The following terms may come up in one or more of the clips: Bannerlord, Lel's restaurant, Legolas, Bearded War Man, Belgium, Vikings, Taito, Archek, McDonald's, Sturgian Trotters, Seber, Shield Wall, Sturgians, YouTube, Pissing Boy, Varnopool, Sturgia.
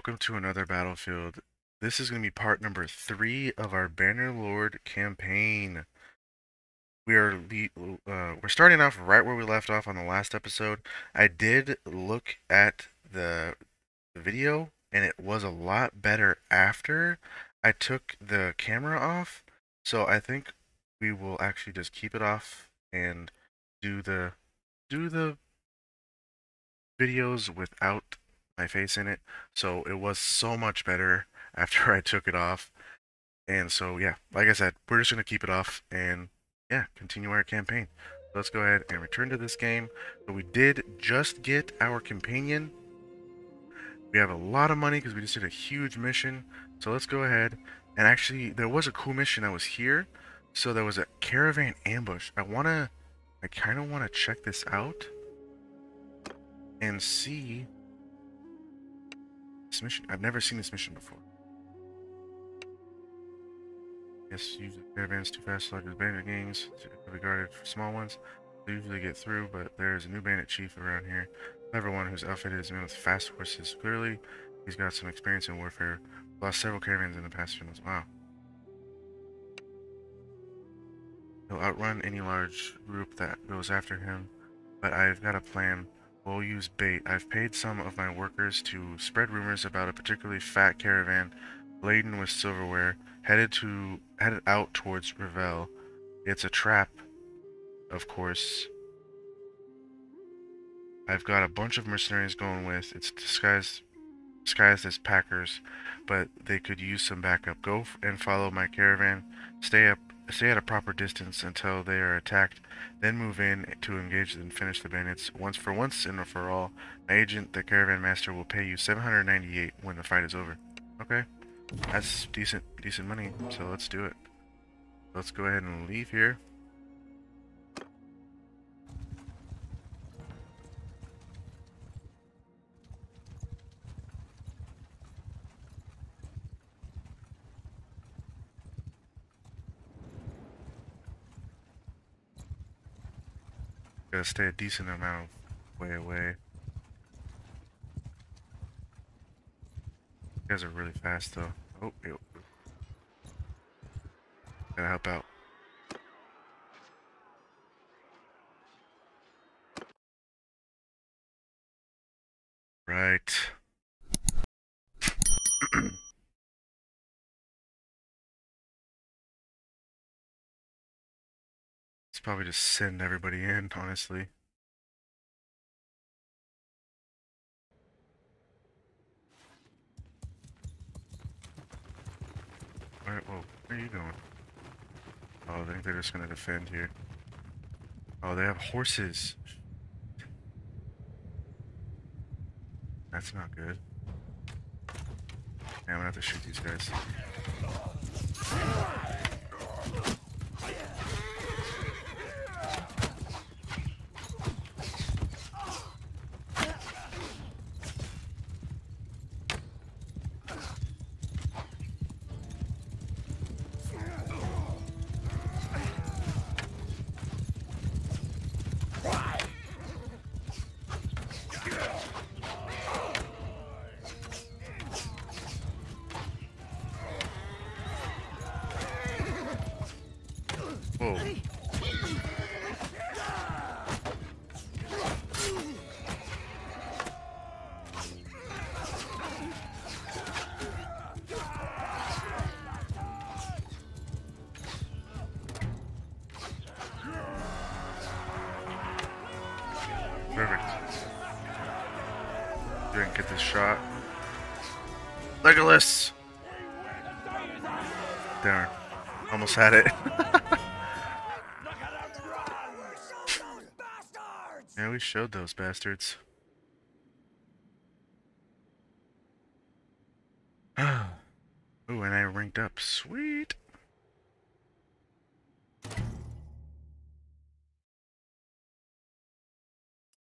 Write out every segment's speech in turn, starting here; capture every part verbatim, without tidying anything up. Welcome to another battlefield. This is going to be part number three of our Bannerlord campaign. We are le uh, we're starting off right where we left off on the last episode. I did look at the video, and it was a lot better after I took the camera off. So I think we will actually just keep it off and do the do the videos without my face in it. So it was so much better after I took it off, and so yeah, like I said, we're just gonna keep it off and yeah, continue our campaign. Let's go ahead and return to this game. But we did just get our companion. We have a lot of money because we just did a huge mission. So let's go ahead and actually, there was a cool mission that was here. So there was a caravan ambush. I wanna, I kind of want to check this out and see. This mission, I've never seen this mission before. Yes, use the caravans too fast to like those bandit gangs. Regarded for small ones, they usually get through, but there's a new bandit chief around here. Everyone whose outfit is made with fast horses. Clearly, he's got some experience in warfare. Lost several caravans in the past few months. Wow. He'll outrun any large group that goes after him, but I've got a plan. We'll use bait. I've paid some of my workers to spread rumors about a particularly fat caravan laden with silverware headed to headed out towards Revel. It's a trap, of course. I've got a bunch of mercenaries going with. It's disguised disguised as packers, but they could use some backup. Go and follow my caravan. Stay up. Stay at a proper distance until they are attacked, then move in to engage and finish the bandits once for once and for all. My agent, the caravan master, will pay you seven hundred ninety-eight when the fight is over. Okay, that's decent decent money, so let's do it. Let's go ahead and leave here. Gotta stay a decent amount of way away. You guys are really fast though. Oh, ew. Gotta help out. Right. Probably just send everybody in, honestly. Alright, well, where are you going? Oh, I think they're just gonna defend here. Oh, they have horses. That's not good. Yeah, I'm gonna have to shoot these guys. Get this shot. Legolas! Darn. Almost had it. Yeah, we showed those bastards. Ooh, and I ranked up. Sweet!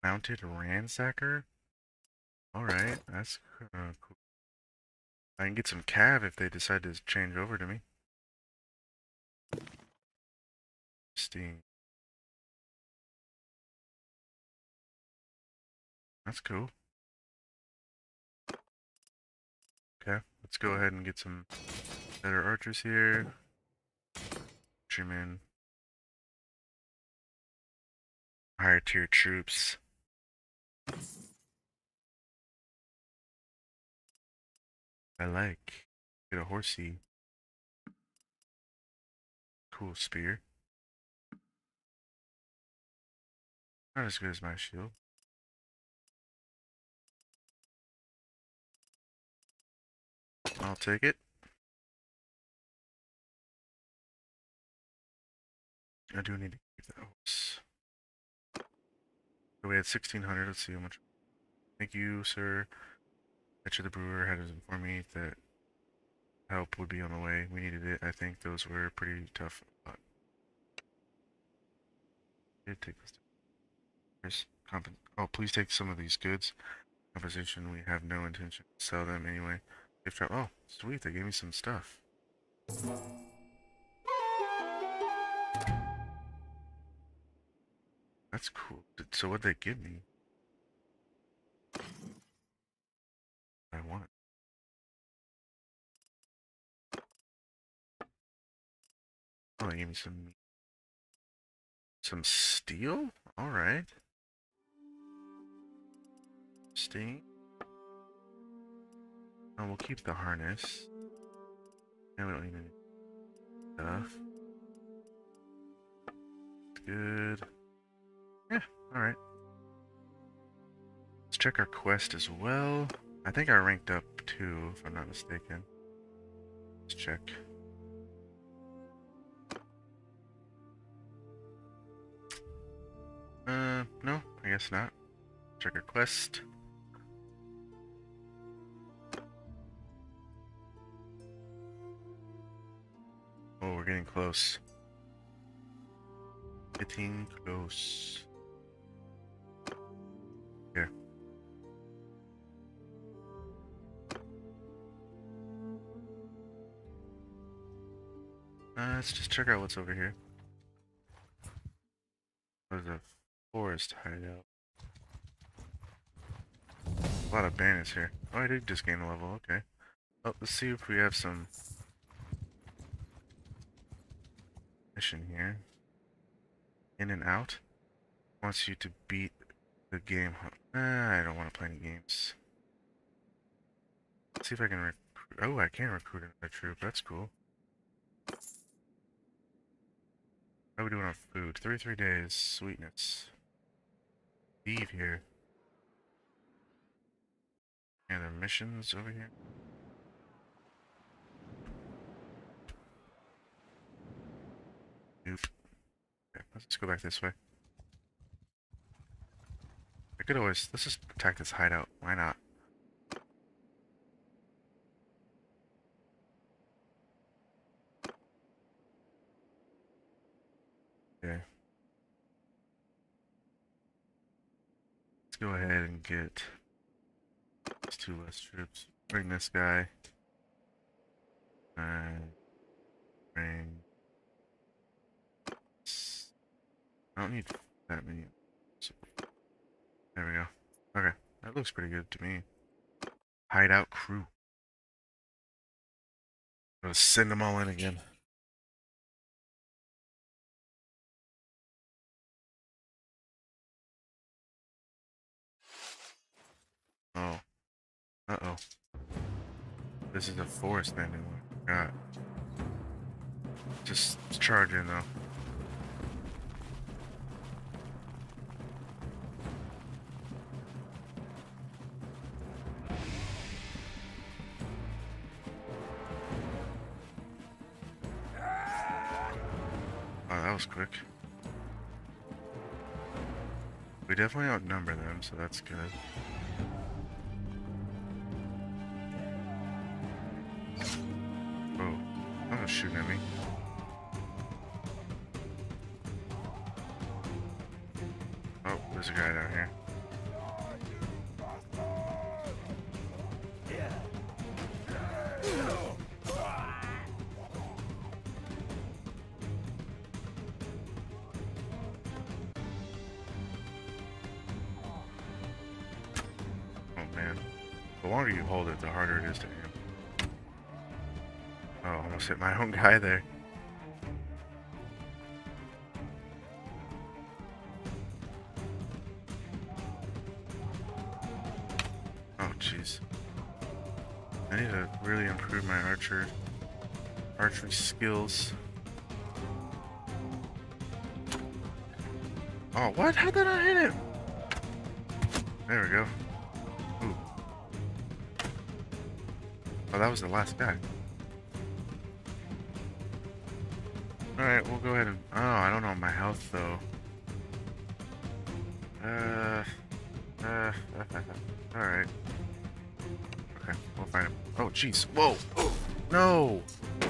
Mounted ransacker? Alright, that's uh, cool. I can get some cav if they decide to change over to me. Steam. That's cool. Okay, let's go ahead and get some better archers here. Archermen. Higher tier troops. I like. Get a horsey. Cool spear. Not as good as my shield. I'll take it. I do need to keep that horse. So we had sixteen hundred. Let's see how much. Thank you, sir. Etcher the brewer had to inform me that help would be on the way. We needed it. I think those were pretty tough. But did take this. Oh, please take some of these goods. Compensation. We have no intention to sell them anyway. Oh, sweet! They gave me some stuff. That's cool. So what'd they give me? I want it. Oh, they gave me some some steel. All right. Sting. Oh, we'll keep the harness. Now we don't need any stuff. Good. Yeah, alright. Let's check our quest as well. I think I ranked up too, if I'm not mistaken. Let's check. Uh, no, I guess not. Check our quest. Oh, we're getting close. Getting close. Here. Uh, let's just check out what's over here. There's a forest hideout. A lot of bandits here. Oh, I did just gain a level. Okay. Oh, let's see if we have some mission here. In and out wants you to beat the game. Uh, I don't want to play any games. Let's see if I can recruit. Oh, I can recruit another troop. That's cool. How are we doing on food? thirty-three days. Sweetness. Leave here. And the missions over here. Okay, let's go back this way. I could always, let's just attack this hideout. Why not? Okay. Let's go ahead and get these two less troops. Bring this guy. And bring. I don't need that many. There we go. Okay. That looks pretty good to me. Hideout crew. I'm gonna send them all in again. Oh. Uh-oh. This is a forest bandit one. God. Just charge in, though. Quick. We definitely outnumber them, so that's good. Oh, that was shooting at me. Oh, there's a guy down here. The longer you hold it, the harder it is to handle. Almost hit my own guy there. Oh, jeez. I need to really improve my archer archery skills. Oh, what? How did I hit him? There we go. Ooh. Oh, that was the last guy. Alright, we'll go ahead and... Oh, I don't know my health, though. Uh... Uh... Alright. Okay, we'll find him. Oh, jeez. Whoa! No!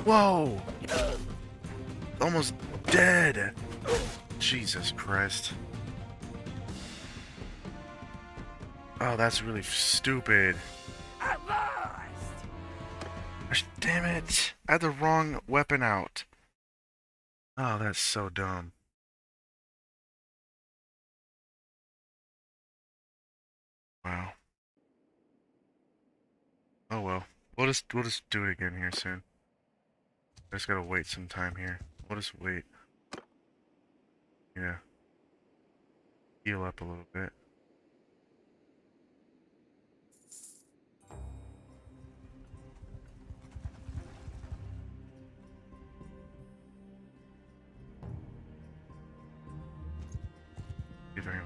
Whoa! Almost dead! Jesus Christ. Oh, that's really stupid. I lost! Gosh, damn it! I had the wrong weapon out. Oh, that's so dumb. Wow. Oh well. We'll just we'll just do it again here soon. I just gotta wait some time here. We'll just wait. Yeah. Heal up a little bit. Him.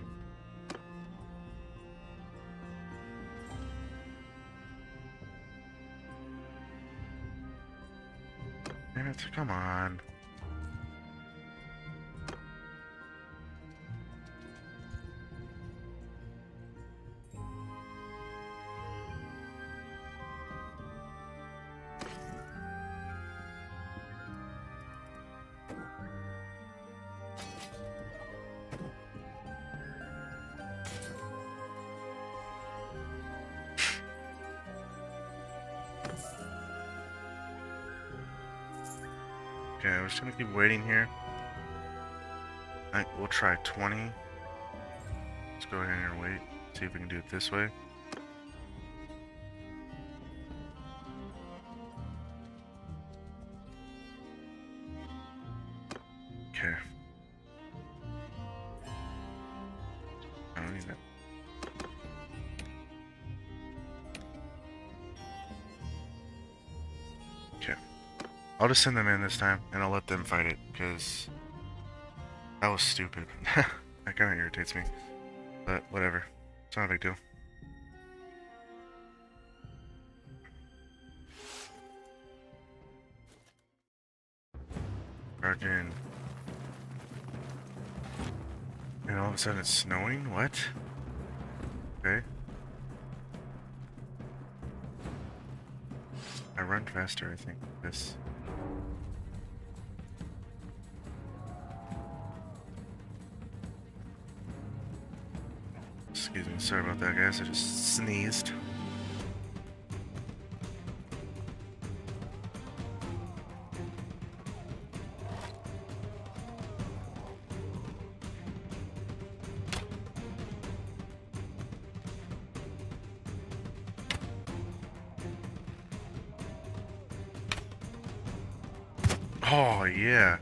Damn it, come on. Okay, we're just gonna keep waiting here. I think we'll try twenty. Let's go ahead and wait. See if we can do it this way. Okay. I don't need that. I'll just send them in this time, and I'll let them fight it, because that was stupid. That kind of irritates me, but whatever. It's not a big deal. Sturgian. And all of a sudden it's snowing? What? Okay. I run faster, I think, this. Excuse me, sorry about that, guys. I just sneezed. Oh, yeah.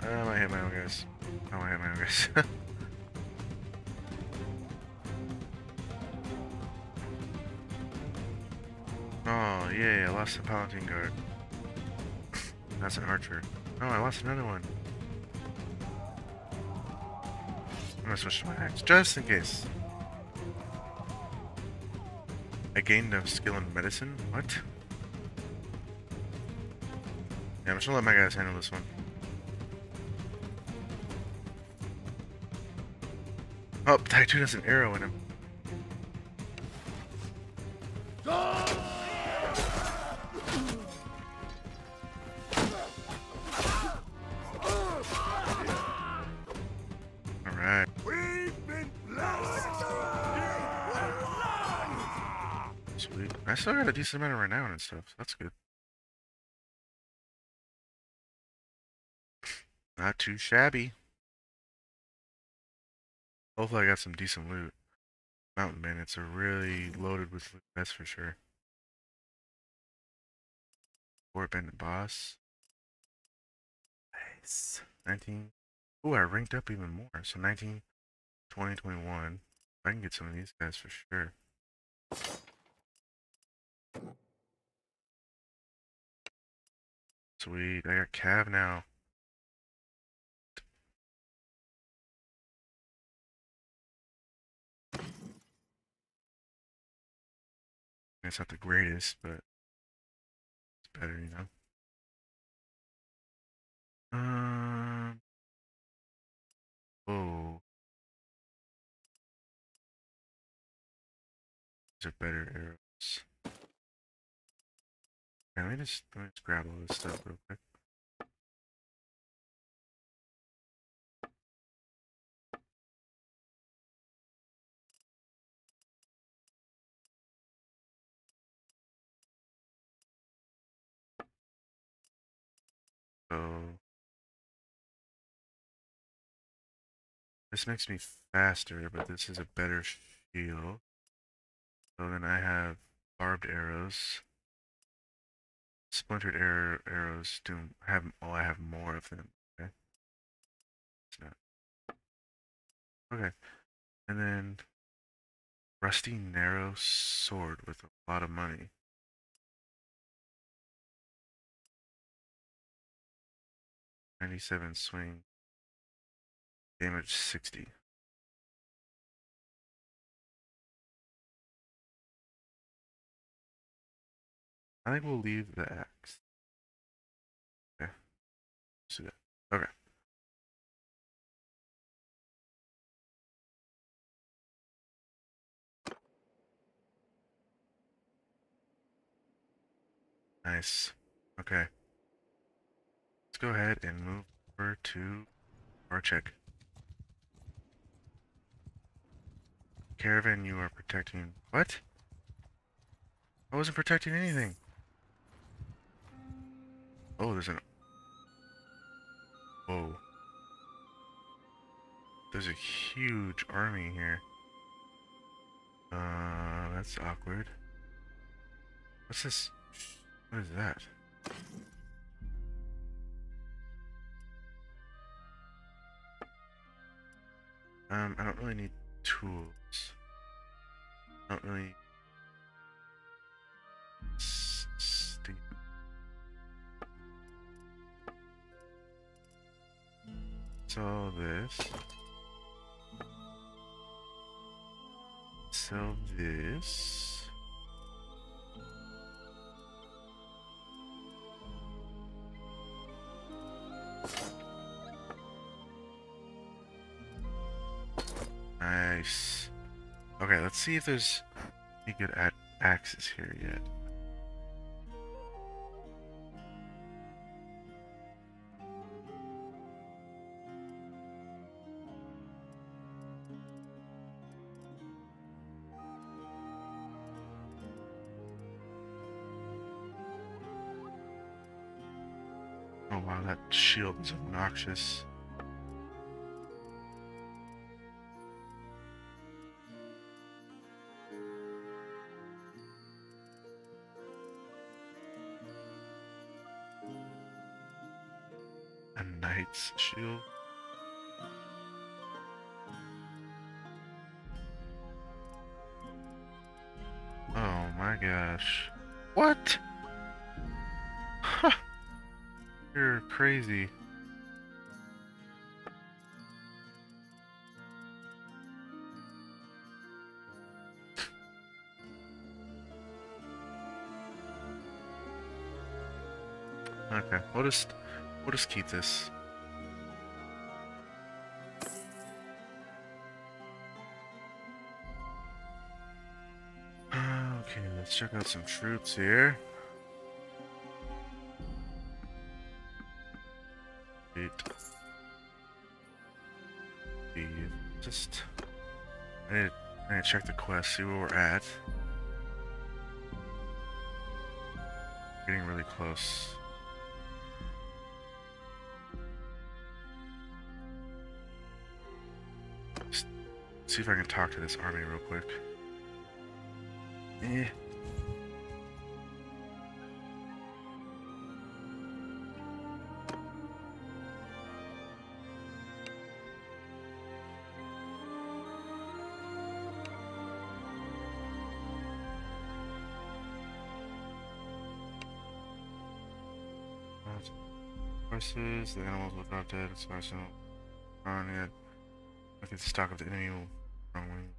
I might hit my own guys. I might hit my own guys. Oh, yeah, I lost the Palatine Guard. That's an archer. Oh, I lost another one. I'm gonna switch to my axe, just in case. I gained a skill in medicine? What? Yeah, I'm just gonna let my guys handle this one. Oh, Taito has an arrow in him. Alright. Sweet. I still got a decent amount of renown and stuff, so that's good. Not too shabby. Hopefully I got some decent loot. Mountain bandits are really loaded with loot, that's for sure. War Bandit boss. Nice. nineteen. Ooh, I ranked up even more. So nineteen, twenty, twenty-one. I can get some of these guys for sure. Sweet. I got Cav now. It's not the greatest, but it's better, you know. Um. Oh. These are better arrows. Okay, let me just let me just grab all this stuff real quick. So this makes me faster, but this is a better shield. So then I have barbed arrows, splintered arrow, arrows. Do have oh, I have more of them. Okay, it's not okay. And then rusty narrow sword with a lot of money. ninety-seven swing, damage sixty. I think we'll leave the axe. Okay. See that. Okay. Nice. Okay. Go ahead and move over to Archek. Caravan, you are protecting. What? I wasn't protecting anything. Oh, there's an. Whoa. There's a huge army here. Uh, that's awkward. What's this? What is that? Um, I don't really need tools. I don't really... Steve. Sell this. Sell this. Nice. Okay, let's see if there's any good at axes here yet. Oh wow, that shield is obnoxious. Shield. Oh my gosh. What? Huh. You're crazy. Okay, we'll just we'll just keep this. Let's check out some troops here. Wait. Just I need, to, I need to check the quest, see where we're at. Getting really close. Just see if I can talk to this army real quick. Eh. Horses, the animals will drop dead. It's arsenal. On it. Look at the stock of the enemy. Wrong wing.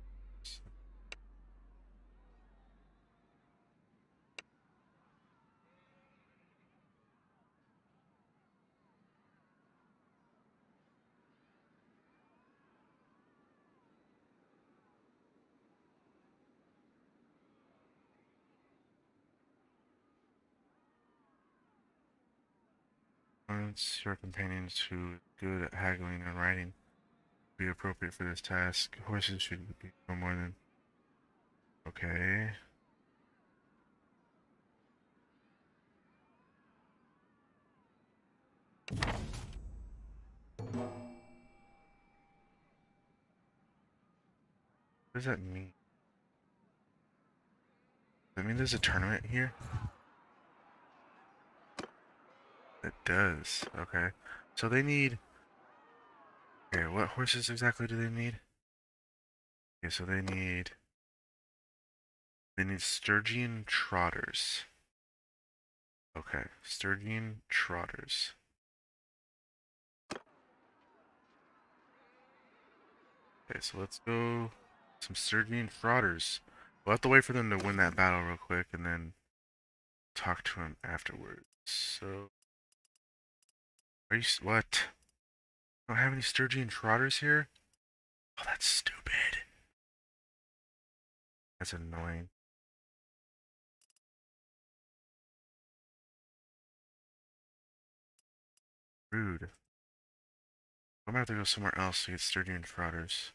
Your companions who are good at haggling and riding would be appropriate for this task. Horses should be no more than okay. What does that mean? Does that mean there's a tournament here? It does. Okay. So they need... Okay, what horses exactly do they need? Okay, so they need... They need Sturgian Trotters. Okay, Sturgian Trotters. Okay, so let's go... Some Sturgian Trotters. We'll have to wait for them to win that battle real quick, and then... Talk to them afterwards. So... Are you, what? I don't have any Sturgian Trotters here? Oh, that's stupid. That's annoying. Rude. I'm gonna have to go somewhere else to get Sturgian Trotters.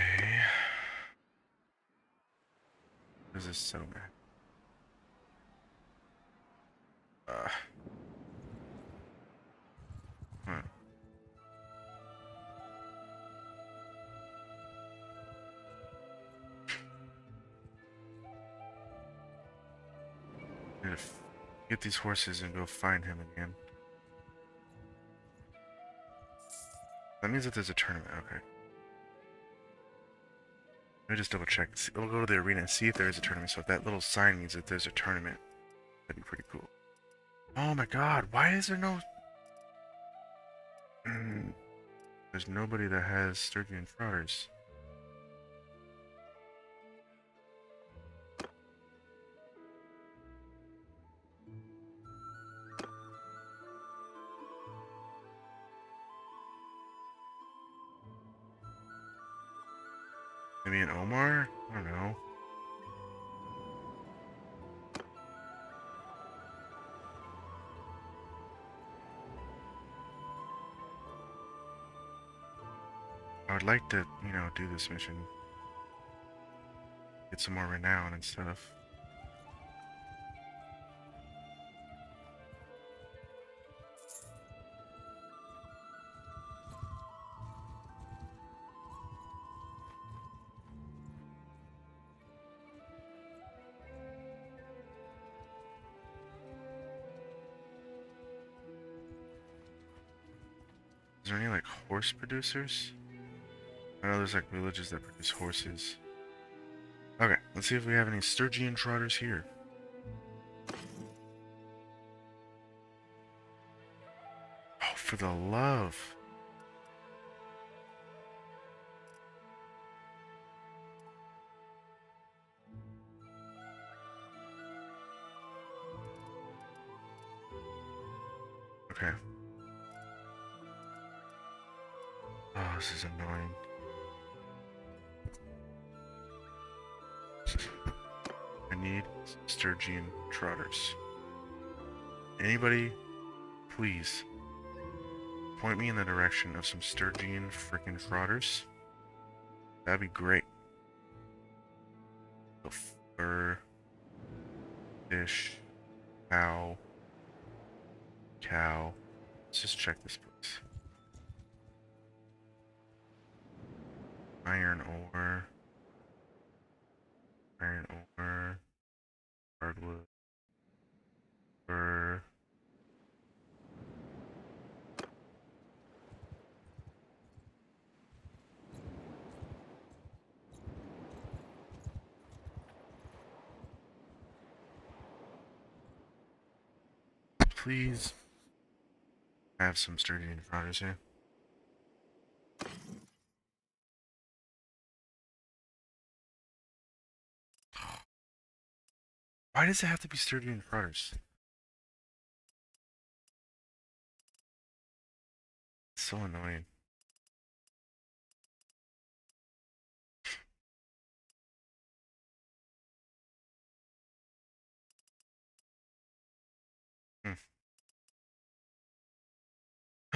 Okay. What is this settlement? Uh. Huh. Get these horses and go find him again. That means that there's a tournament. Okay. Let me just double check. We'll go to the arena and see if there is a tournament. So if that little sign means that there's a tournament, that'd be pretty cool. Oh my god, why is there no... There's nobody that has Sturgian Trotters. Maybe an Omar? I don't know. I would like to, you know, do this mission. Get some more renown and stuff. Is there any, like, horse producers? I know there's like villages that produce horses. Okay, let's see if we have any Sturgian Trotters here. Oh, for the love. Okay. Oh, this is annoying. I need Sturgian Trotters. Anybody, please point me in the direction of some Sturgian freaking Trotters. That'd be great. The fur, fish, cow, cow. Let's just check this place. Iron ore. Iron ore, hardwood, fur. please have some Sturgian Trotters here. Why does it have to be Sturgian Trotters? It's so annoying.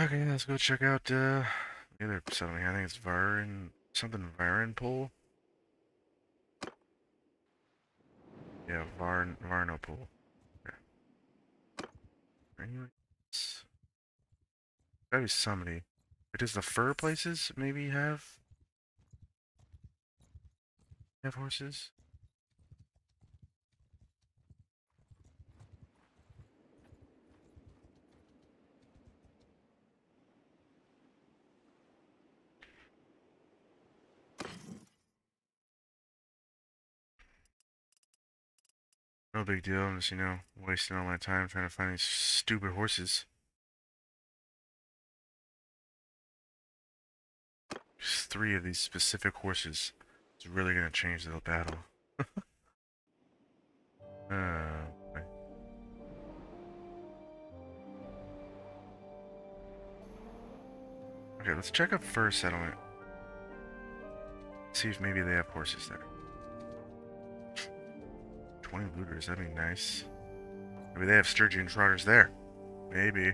Okay, let's go check out uh, the other settlement here. I think it's Viren, something Virenpool. Yeah, Varn, Varnopool. Yeah. That is somebody. But does the fur places maybe have have horses? No big deal, I'm just, you know, wasting all my time trying to find these stupid horses. Just three of these specific horses. It's really gonna change the battle. uh, wait. Okay, let's check up Fur Settlement. See if maybe they have horses there. twenty looters, that'd be nice. Maybe they have Sturgian Trotters there. Maybe.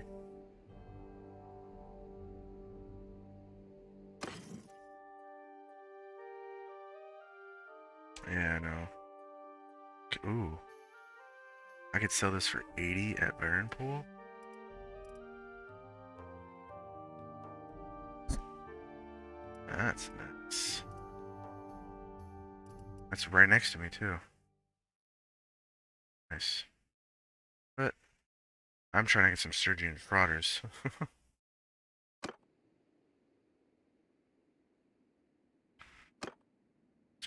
Yeah, I know. Ooh. I could sell this for eighty at Baronpool. That's nuts. That's right next to me, too. Nice. But I'm trying to get some Sturgian Trotters. Let's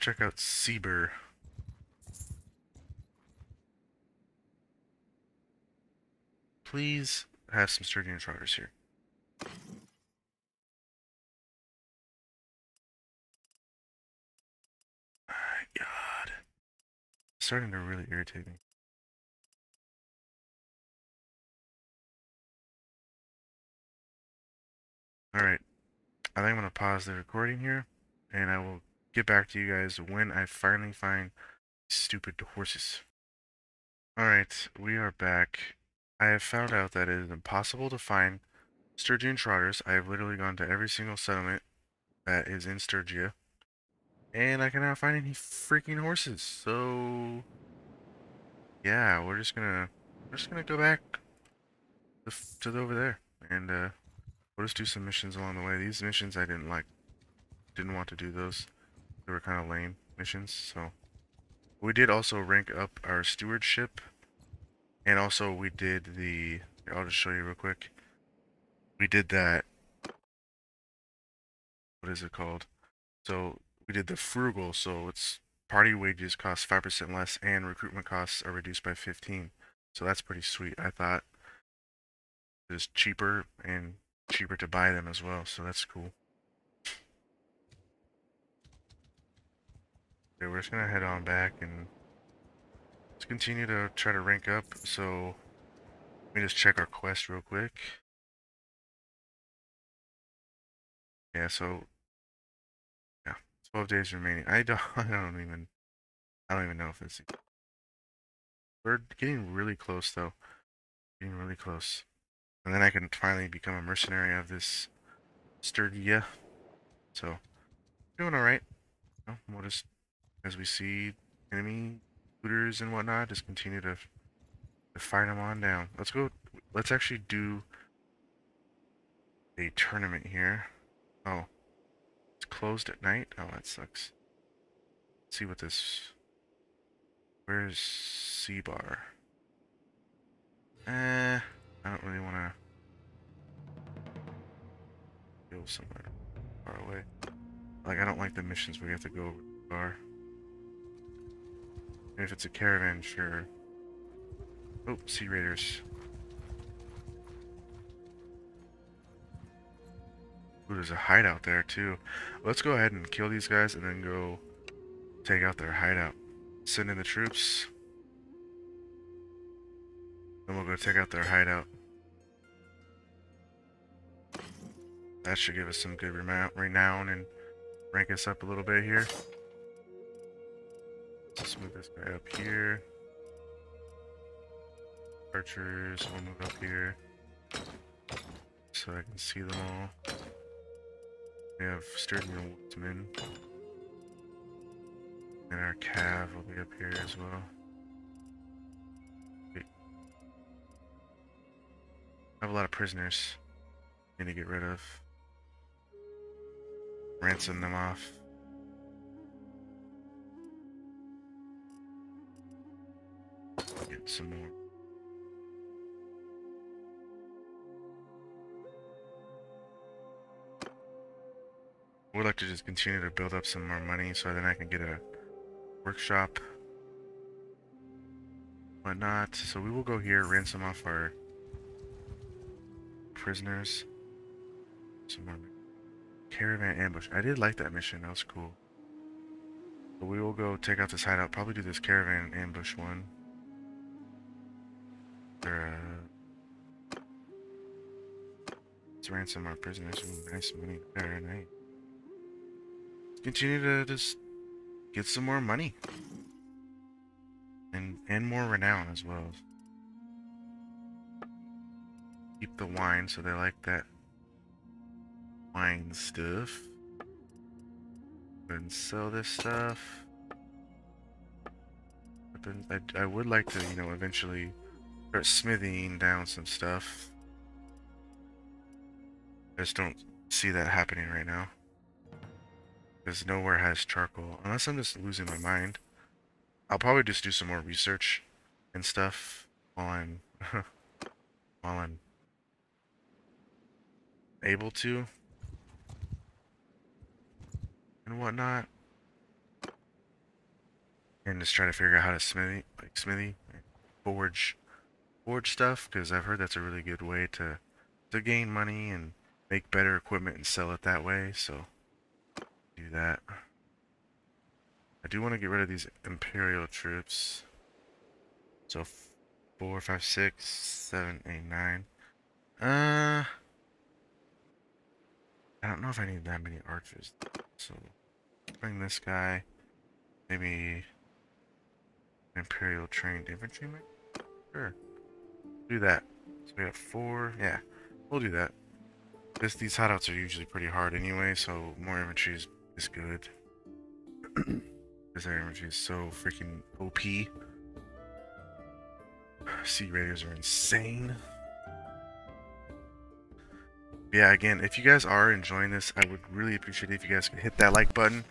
check out Seber. Please have some Sturgian Trotters here. My God. It's starting to really irritate me. Alright, I think I'm going to pause the recording here, and I will get back to you guys when I finally find stupid horses. Alright, we are back. I have found out that it is impossible to find Sturgian Trotters. I have literally gone to every single settlement that is in Sturgia, and I cannot find any freaking horses. So, yeah, we're just going to we're just going to go back to, to the, over there, and, uh, we'll just do some missions along the way. These missions I didn't like. Didn't want to do those. They were kind of lame missions, so. We did also rank up our stewardship. And also we did the... I'll just show you real quick. We did that... What is it called? So, we did the frugal, so it's... Party wages cost five percent less, and recruitment costs are reduced by fifteen. So that's pretty sweet, I thought. It was cheaper, and... cheaper to buy them as well, so that's cool. Okay, we're just gonna head on back and let's continue to try to rank up. So let me just check our quest real quick. Yeah, so yeah, twelve days remaining. I don't, I don't even, I don't even know if it's. We're getting really close though. Getting really close. And then I can finally become a mercenary of this Sturgia. So, doing alright. We'll just, as we see enemy looters and whatnot, just continue to, to fight them on down. Let's go, let's actually do a tournament here. Oh, it's closed at night? Oh, that sucks. Let's see what this, where's C-Bar? Eh... I don't really want to go somewhere far away. Like, I don't like the missions where you have to go far. And if it's a caravan, sure. Oh, Sea Raiders. Ooh, there's a hideout there too. Let's go ahead and kill these guys and then go take out their hideout. Send in the troops. Then we'll go take out their hideout. That should give us some good renown and rank us up a little bit here. Let's move this guy up here. Archers, we'll move up here so I can see them all. We have Sturgian Woodsman. And our cav will be up here as well. Okay. I have a lot of prisoners I need to get rid of. Ransom them off. Get some more. I would like to just continue to build up some more money so then I can get a workshop, whatnot. So we will go here, ransom off our prisoners. Some more caravan ambush. I did like that mission. That was cool. But we will go take out this hideout. Probably do this caravan ambush one. Or, uh, let's ransom our prisoners. Ooh, nice money. Very nice. Continue to just get some more money and and more renown as well. Keep the wine, so they like that wine stuff. And sell this stuff. Weapons. I I would like to, you know, eventually start smithing down some stuff. I just don't see that happening right now. Because nowhere has charcoal, unless I'm just losing my mind. I'll probably just do some more research and stuff while I'm while I'm able to and whatnot, and just try to figure out how to smithy, like smithy, like forge, forge stuff. Because I've heard that's a really good way to to gain money and make better equipment and sell it that way. So. Do that. I do want to get rid of these imperial troops. So four, five, six, seven, eight, nine. Uh, I don't know if I need that many archers. So bring this guy. Maybe imperial trained infantryman. Sure, do that. So we got four. Yeah, we'll do that. This these hideouts are usually pretty hard anyway, so more infantry is. Is good. This energy is so freaking O P. Sea raiders are insane. Yeah, again, if you guys are enjoying this, I would really appreciate it if you guys could hit that like button.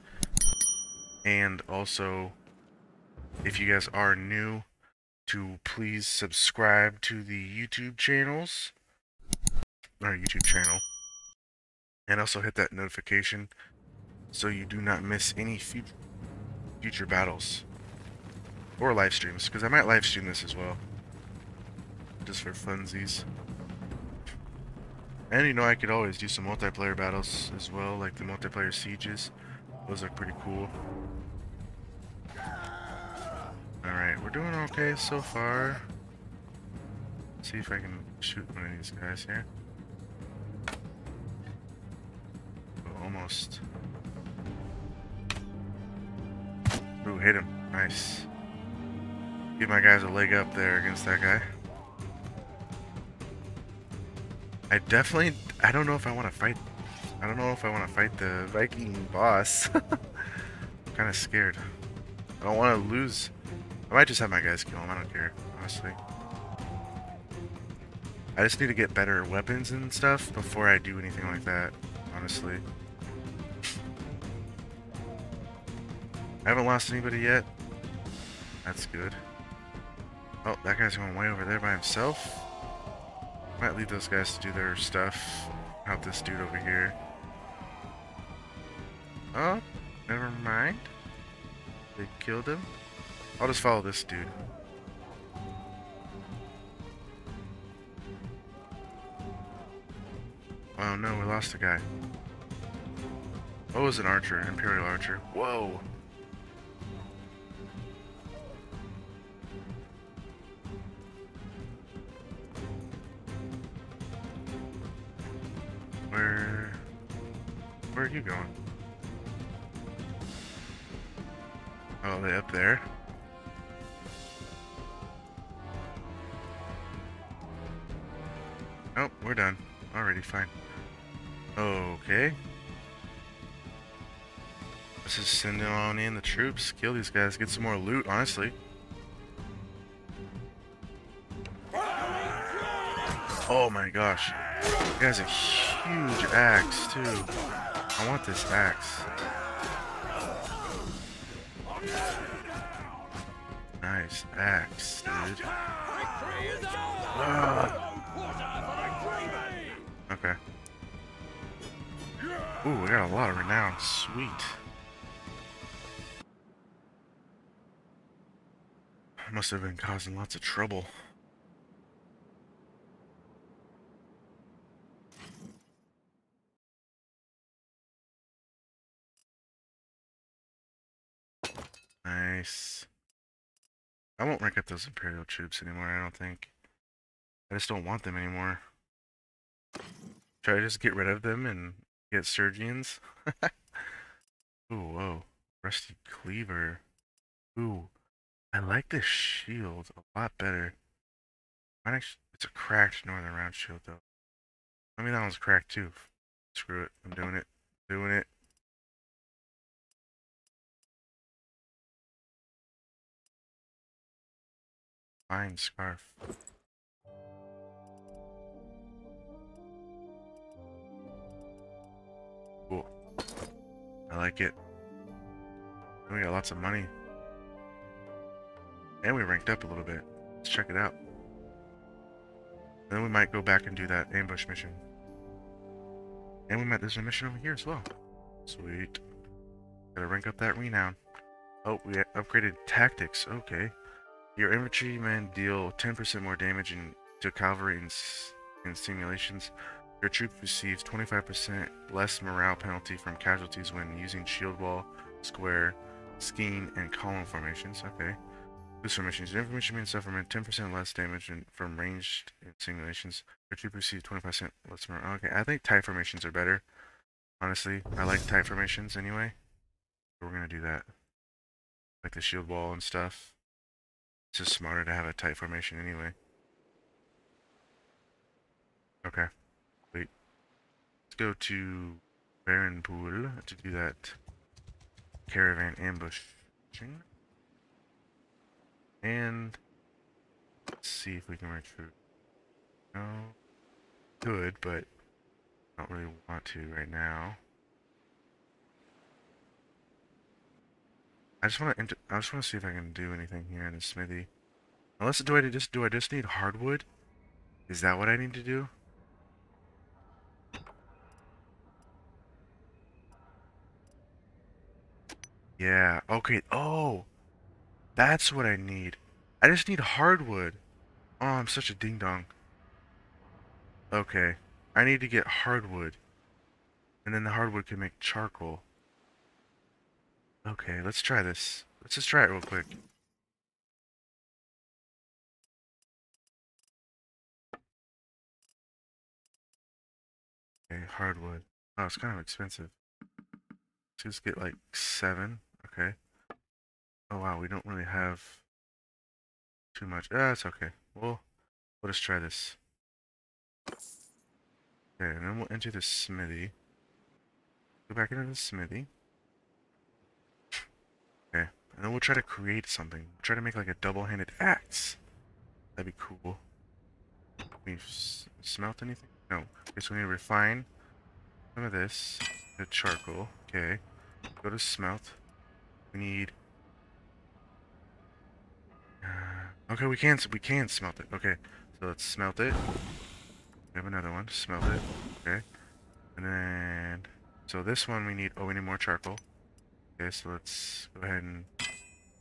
And also, if you guys are new, to please subscribe to the YouTube channels. Our YouTube channel. And also hit that notification. So you do not miss any fe future battles or live streams, because I might live stream this as well, just for funsies. And you know, I could always do some multiplayer battles as well, like the multiplayer sieges. Those are pretty cool. All right, we're doing okay so far. Let's see if I can shoot one of these guys here. Oh, almost. Ooh, hit him. Nice. Give my guys a leg up there against that guy. I definitely... I don't know if I want to fight... I don't know if I want to fight the Viking boss. I'm kind of scared. I don't want to lose... I might just have my guys kill him. I don't care, honestly. I just need to get better weapons and stuff before I do anything like that, honestly. I haven't lost anybody yet. That's good. Oh, that guy's going way over there by himself. Might leave those guys to do their stuff. Help this dude over here. Oh, never mind. They killed him. I'll just follow this dude. Oh no, we lost a guy. Oh, is an archer, an imperial archer. Whoa. Where? Where are you going? Oh, they up there. Oh, we're done. Already fine. Okay. Let's just send on in the troops, kill these guys, get some more loot, honestly. Oh my gosh. He has a huge axe, too. I want this axe. Nice axe, dude. Ah. Okay. Ooh, we got a lot of renown. Sweet. I must have been causing lots of trouble. Nice. I won't rank up those Imperial troops anymore, I don't think. I just don't want them anymore. Should I just get rid of them and get Sturgians? Ooh, whoa. Rusty Cleaver. Ooh. I like this shield a lot better. It's a cracked northern round shield, though. I mean, that one's cracked, too. Screw it. I'm doing it. Doing it. Fine scarf. Cool. I like it. We got lots of money. And we ranked up a little bit. Let's check it out. And then we might go back and do that ambush mission. And we might there's a mission over here as well. Sweet. Gotta rank up that renown. Oh, we upgraded tactics. Okay. Your infantrymen deal ten percent more damage in, to cavalry in, in simulations. Your troop receives twenty-five percent less morale penalty from casualties when using shield wall, square, skiing, and column formations. Okay. Boost formations. Your infantrymen suffer ten percent less damage in, from ranged in simulations. Your troop receives twenty-five percent less morale. Okay, I think tight formations are better. Honestly, I like tight formations anyway. We're gonna do that. Like the shield wall and stuff. It's just smarter to have a tight formation anyway. Okay. Wait. Let's go to Barenpool to do that caravan ambushing. And let's see if we can recruit. No. Could, but I don't really want to right now. I just want to. I just want to see if I can do anything here in the smithy. Unless do I just do I just need hardwood? Is that what I need to do? Yeah. Okay. Oh, that's what I need. I just need hardwood. Oh, I'm such a ding dong. Okay. I need to get hardwood, and then the hardwood can make charcoal. Okay, let's try this. Let's just try it real quick. Okay, hardwood. Oh, it's kind of expensive. Let's just get like seven. Okay. Oh wow, we don't really have too much. Ah, it's okay. Well, we'll just try this. Okay, and then we'll enter the smithy. Go back into the smithy. And then we'll try to create something. We'll try to make like a double-handed axe. That'd be cool. We've smelt anything? No. Okay, so we need to refine some of this. The charcoal. Okay. Go to smelt. We need. Uh, okay, we can we can smelt it. Okay, so let's smelt it. We have another one. Smelt it. Okay. And then, so this one we need. Oh, we need more charcoal. Okay, so let's go ahead and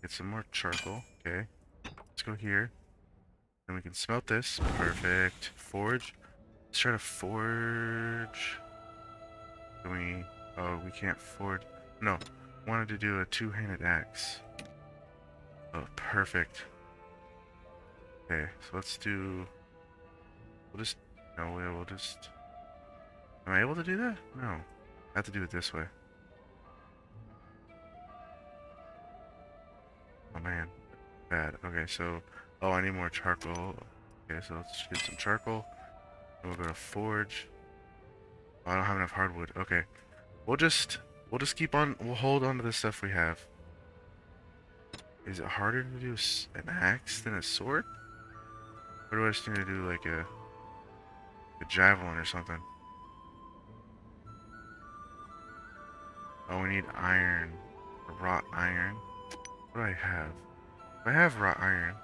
get some more charcoal. Okay, let's go here. Then we can smelt this. Perfect. Forge. Let's try to forge. Can we Oh, we can't afford... No. Wanted to do a two-handed axe. Oh, perfect. Okay, so let's do... We'll just... No, we'll just... Am I able to do that? No. I have to do it this way. Oh, man. Bad. Okay, so... Oh, I need more charcoal. Okay, so let's get some charcoal. And we'll go to forge. Oh, I don't have enough hardwood. Okay. We'll just... We'll just keep on... We'll hold on to the stuff we have. Is it harder to do an axe than a sword? Or do I just need to do like a... A javelin or something? Oh, we need iron. Wrought iron. What do I have? I have wrought iron.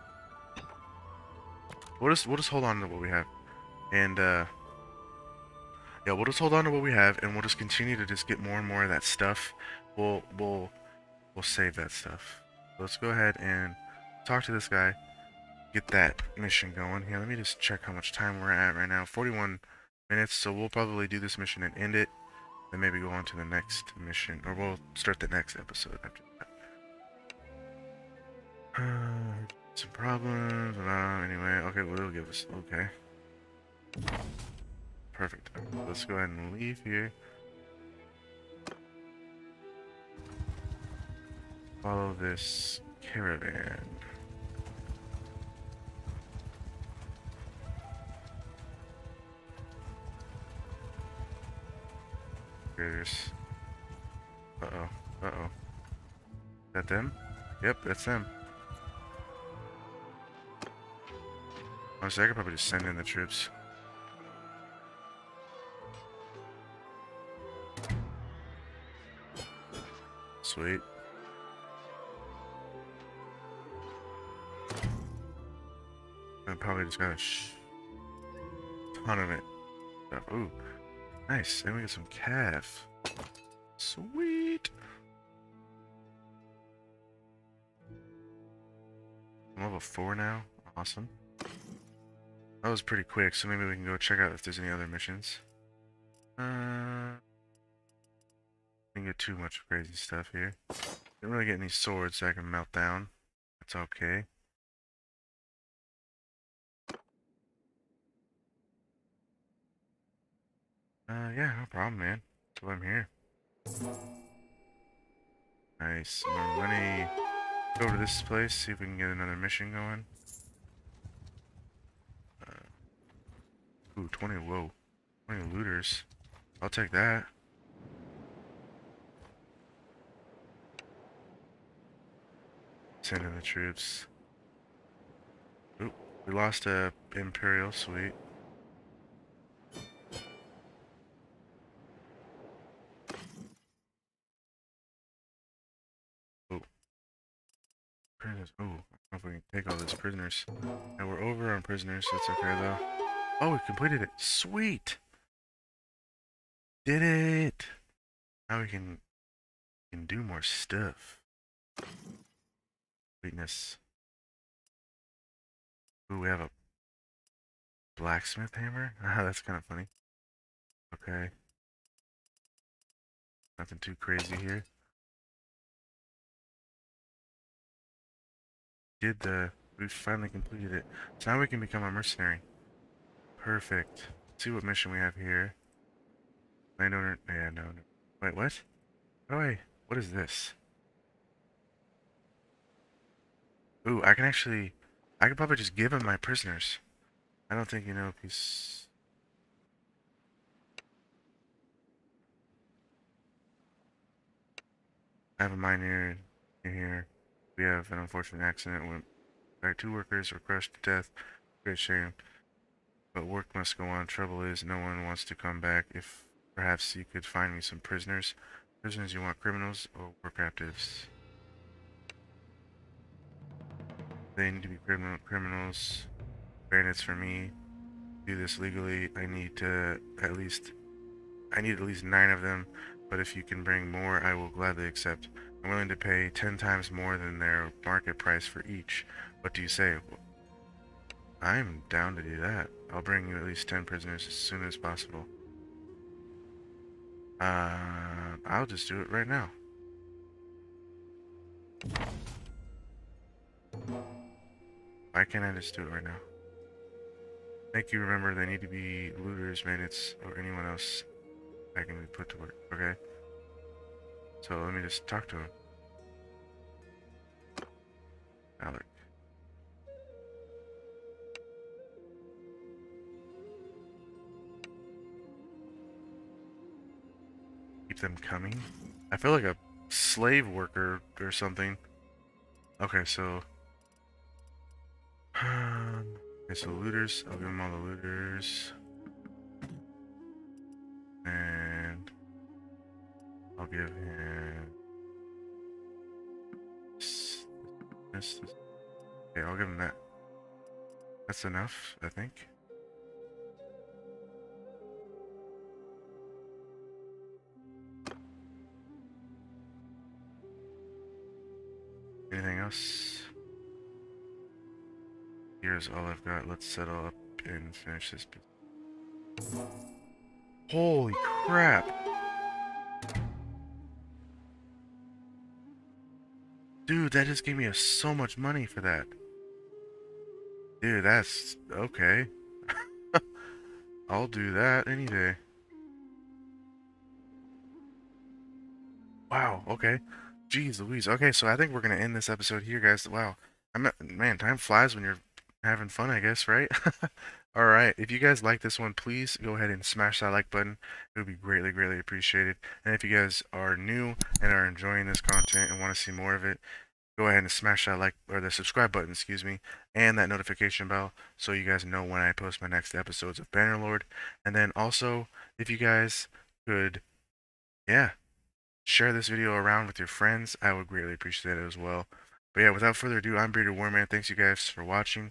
We'll just, we'll just hold on to what we have. And, uh... yeah, we'll just hold on to what we have, and we'll just continue to just get more and more of that stuff. We'll, we'll, we'll save that stuff. Let's go ahead and talk to this guy. Get that mission going. Here, let me just check how much time we're at right now. forty-one minutes, so we'll probably do this mission and end it. Then maybe go on to the next mission, or we'll start the next episode after that. Uh, some problems, uh, anyway. Okay, well, it'll give us, okay. Perfect. Let's go ahead and leave here. Follow this caravan. There's... Uh-oh. Uh-oh. Is that them? Yep, that's them. Honestly, I could probably just send in the troops. Sweet. I probably just got a sh ton of it. Ooh. Nice. And we get some calf. Sweet. I'm level four now. Awesome. That was pretty quick, so maybe we can go check out if there's any other missions. Uh... Didn't get too much crazy stuff here. Didn't really get any swords that I can melt down. That's okay. Uh, yeah, no problem, man. That's why I'm here. Nice. More money. Go to this place, see if we can get another mission going. Uh, ooh, twenty. Whoa. twenty looters. I'll take that. Send in the troops. Oop, we lost a Imperial, sweet. Oh. Prisoners. Oh, I don't know if we can take all these prisoners. And we're over on prisoners, so it's okay though. Oh, we completed it. Sweet! Did it! Now we can, we can do more stuff. Sweetness. Ooh, we have a blacksmith hammer? Ah, that's kind of funny. Okay. Nothing too crazy here. Did the... We finally completed it. So now we can become a mercenary. Perfect. Let's see what mission we have here. Landowner... Yeah, no, no. Wait, what? How do I... What is this? Ooh, I can actually... I could probably just give him my prisoners. I don't think you know if he's... I have a mine here. here. We have an unfortunate accident when our two workers were crushed to death. Great shame. But work must go on. Trouble is, no one wants to come back. If perhaps you could find me some prisoners. Prisoners you want, criminals or war captives? They need to be criminal criminals, bandits for me. Do this legally. I need to at least, I need at least nine of them. But if you can bring more, I will gladly accept. I'm willing to pay ten times more than their market price for each. What do you say? I'm down to do that. I'll bring you at least ten prisoners as soon as possible. Uh, I'll just do it right now. Why can't I just do it right now? Make you remember they need to be looters, bandits, or anyone else that can be put to work. Okay. So let me just talk to him. Alec. Keep them coming. I feel like a slave worker or something. Okay, so. Okay, so looters. I'll give them all the looters. And I'll give him this, this, this. Okay, I'll give him that. That's enough, I think. Anything else? Here's all I've got. Let's settle up and finish this. Holy crap! Dude, that just gave me a, so much money for that. Dude, that's... okay. I'll do that any day. Wow, okay. Jeez Louise. Okay, so I think we're going to end this episode here, guys. Wow. I'm not, man, time flies when you're having fun, I guess, right? Alright, if you guys like this one, please go ahead and smash that like button. It would be greatly, greatly appreciated. And if you guys are new and are enjoying this content and want to see more of it, go ahead and smash that like, or the subscribe button, excuse me, and that notification bell so you guys know when I post my next episodes of Bannerlord. And then also, if you guys could, yeah, share this video around with your friends, I would greatly appreciate it as well. But yeah, without further ado, I'm Bearded War Man. Thanks you guys for watching,